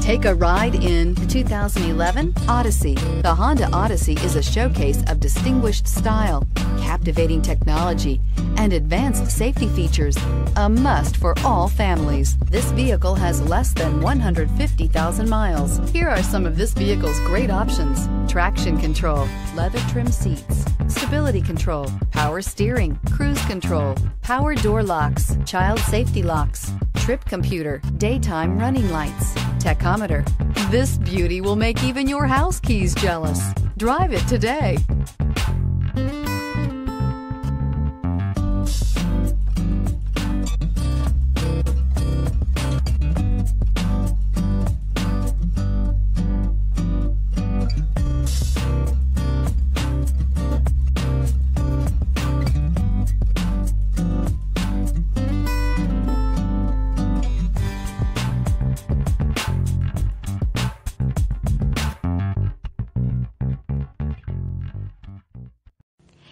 Take a ride in the 2011 Odyssey. The Honda Odyssey is a showcase of distinguished style, captivating technology, and advanced safety features, a must for all families. This vehicle has less than 150,000 miles. Here are some of this vehicle's great options: traction control, leather trim seats, stability control, power steering, cruise control, power door locks, child safety locks, trip computer, daytime running lights, tachometer. This beauty will make even your house keys jealous. Drive it today.